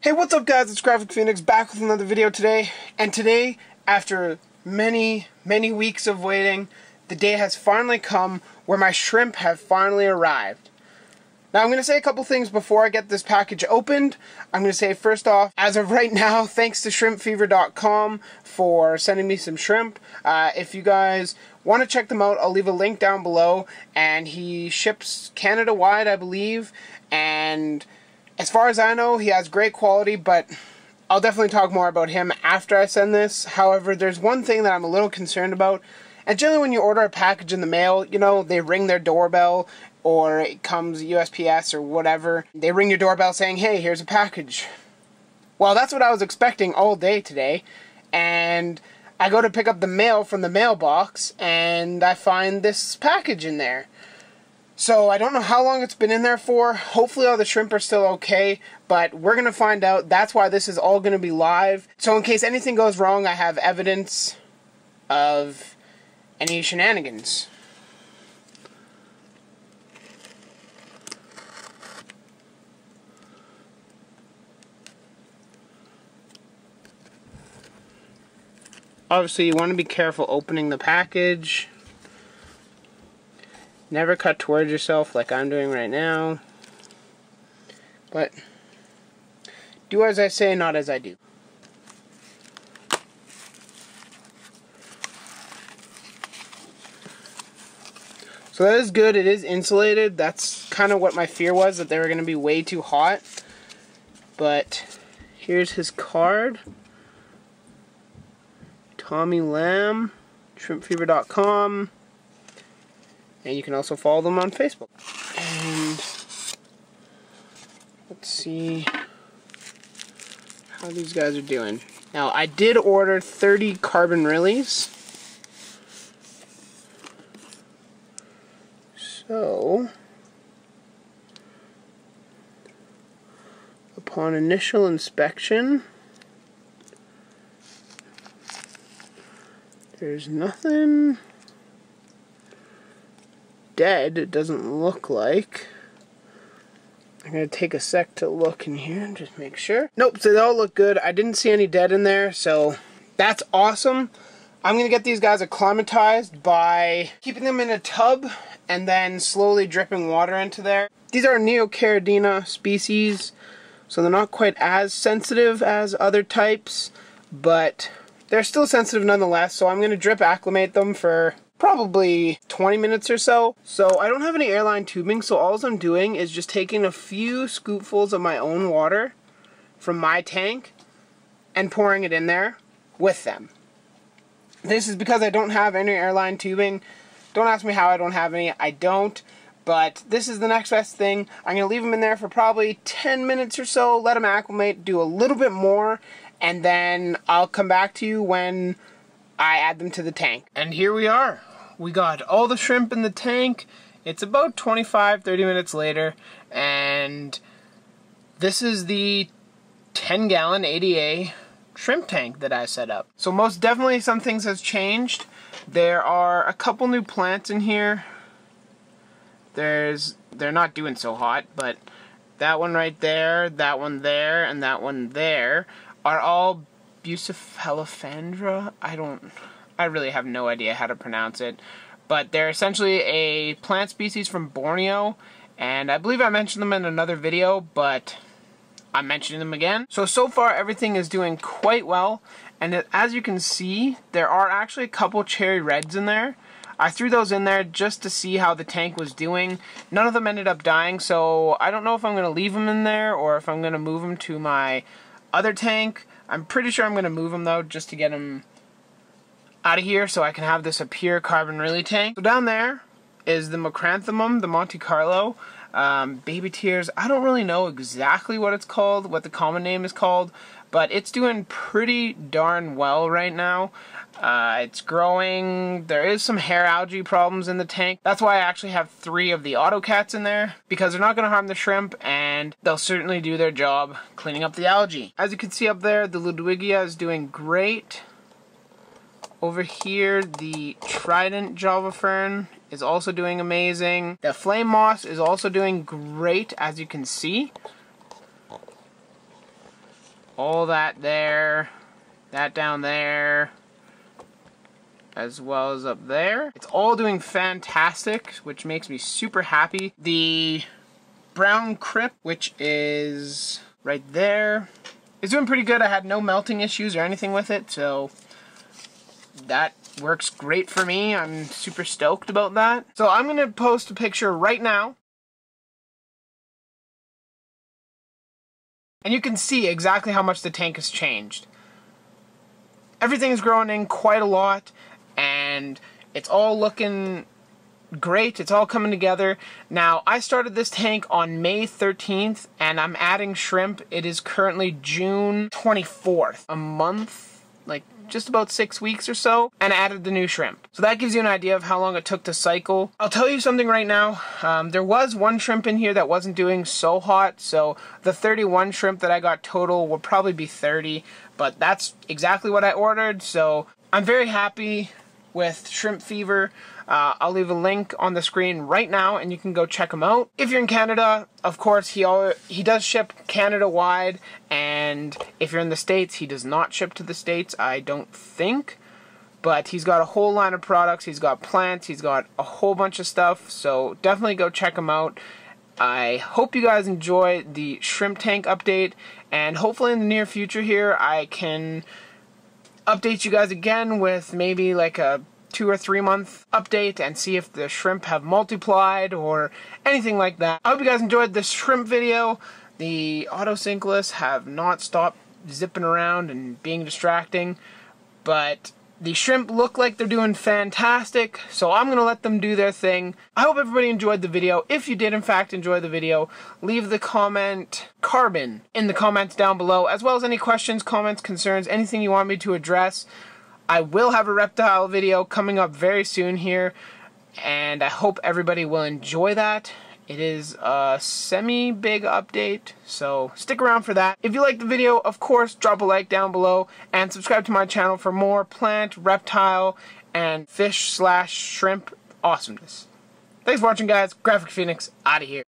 Hey, what's up guys, it's Graphic Phoenix back with another video today, and today, after many weeks of waiting, the day has finally come where my shrimp have finally arrived. Now I'm going to say a couple things before I get this package opened. I'm going to say first off, as of right now, thanks to ShrimpFever.com for sending me some shrimp. If you guys want to check them out, I'll leave a link down below, and he ships Canada wide, I believe, and as far as I know, he has great quality, but I'll definitely talk more about him after I send this. However, there's one thing that I'm a little concerned about, and generally when you order a package in the mail, you know, they ring their doorbell, or it comes USPS or whatever. They ring your doorbell saying, hey, here's a package. Well, that's what I was expecting all day today, and I go to pick up the mail from the mailbox, and I find this package in there. So I don't know how long it's been in there for. Hopefully all the shrimp are still okay, but we're going to find out. That's why this is all going to be live. So in case anything goes wrong, I have evidence of any shenanigans. Obviously you want to be careful opening the package. Never cut towards yourself like I'm doing right now, but do as I say, not as I do. So that is good, it is insulated. That's kind of what my fear was, that they were going to be way too hot. But here's his card. Tommy Lamb, ShrimpFever.com. And you can also follow them on Facebook. And let's see how these guys are doing. Now, I did order 30 Carbon Rillies. So, upon initial inspection, there's nothing dead, it doesn't look like. I'm gonna take a sec to look in here and just make sure. Nope, so they all look good. I didn't see any dead in there, so that's awesome. I'm gonna get these guys acclimatized by keeping them in a tub and then slowly dripping water into there. These are Neocaridina species, so they're not quite as sensitive as other types, but they're still sensitive nonetheless, so I'm gonna drip acclimate them for probably 20 minutes or so. So I don't have any airline tubing, so all I'm doing is just taking a few scoopfuls of my own water from my tank and pouring it in there with them. This is because I don't have any airline tubing. Don't ask me how I don't have any, I don't, but this is the next best thing. I'm gonna leave them in there for probably 10 minutes or so, let them acclimate, do a little bit more, and then I'll come back to you when I add them to the tank. And here we are. We got all the shrimp in the tank. It's about 25-30 minutes later, and this is the 10-gallon ADA shrimp tank that I set up. So most definitely some things has changed. There are a couple new plants in here. They're not doing so hot, but that one right there, that one there, and that one there are all Bucephalandra. I really have no idea how to pronounce it, but they're essentially a plant species from Borneo, and I believe I mentioned them in another video, but I'm mentioning them again. So far everything is doing quite well, and as you can see, there are actually a couple cherry reds in there. I threw those in there just to see how the tank was doing. None of them ended up dying, so I don't know if I'm going to leave them in there or if I'm going to move them to my other tank. I'm pretty sure I'm going to move them though, just to get them out of here so I can have this a pure Carbon Rillie tank. So down there is the macranthemum, the Monte Carlo, baby tears. I don't really know exactly what it's called, what the common name is called, but it's doing pretty darn well right now. It's growing. There is some hair algae problems in the tank. That's why I actually have 3 of the autocats in there, because they're not going to harm the shrimp, and they'll certainly do their job cleaning up the algae. As you can see up there, the Ludwigia is doing great. Over here, the trident java fern is also doing amazing. The flame moss is also doing great, as you can see. all that there, that down there, as well as up there. It's all doing fantastic, which makes me super happy. The brown crypt, which is right there, is doing pretty good. I had no melting issues or anything with it, so that works great for me. I'm super stoked about that. So I'm gonna post a picture right now. And you can see exactly how much the tank has changed. Everything is growing in quite a lot, and it's all looking great. It's all coming together. Now, I started this tank on May 13th, and I'm adding shrimp. It is currently June 24th, a month, like just about 6 weeks or so, and I added the new shrimp. So that gives you an idea of how long it took to cycle. I'll tell you something right now. There was one shrimp in here that wasn't doing so hot, so the 31 shrimp that I got total will probably be 30, but that's exactly what I ordered, so I'm very happy with Shrimp Fever. I'll leave a link on the screen right now and you can go check him out. If you're in Canada, of course, he does ship Canada-wide, and if you're in the States, he does not ship to the States, I don't think. But he's got a whole line of products, he's got plants, he's got a whole bunch of stuff, so definitely go check him out. I hope you guys enjoy the shrimp tank update, and hopefully in the near future here I can update you guys again with maybe like a 2 or 3 month update and see if the shrimp have multiplied or anything like that. I hope you guys enjoyed this shrimp video. The autosynclists have not stopped zipping around and being distracting, but the shrimp look like they're doing fantastic, so I'm gonna let them do their thing. I hope everybody enjoyed the video. If you did in fact enjoy the video, leave the comment Carbon in the comments down below, as well as any questions, comments, concerns, anything you want me to address. I will have a reptile video coming up very soon here, and I hope everybody will enjoy that. It is a semi-big update, so stick around for that. If you liked the video, of course, drop a like down below and subscribe to my channel for more plant, reptile, and fish/shrimp awesomeness. Thanks for watching, guys. Graphic Phoenix, out of here.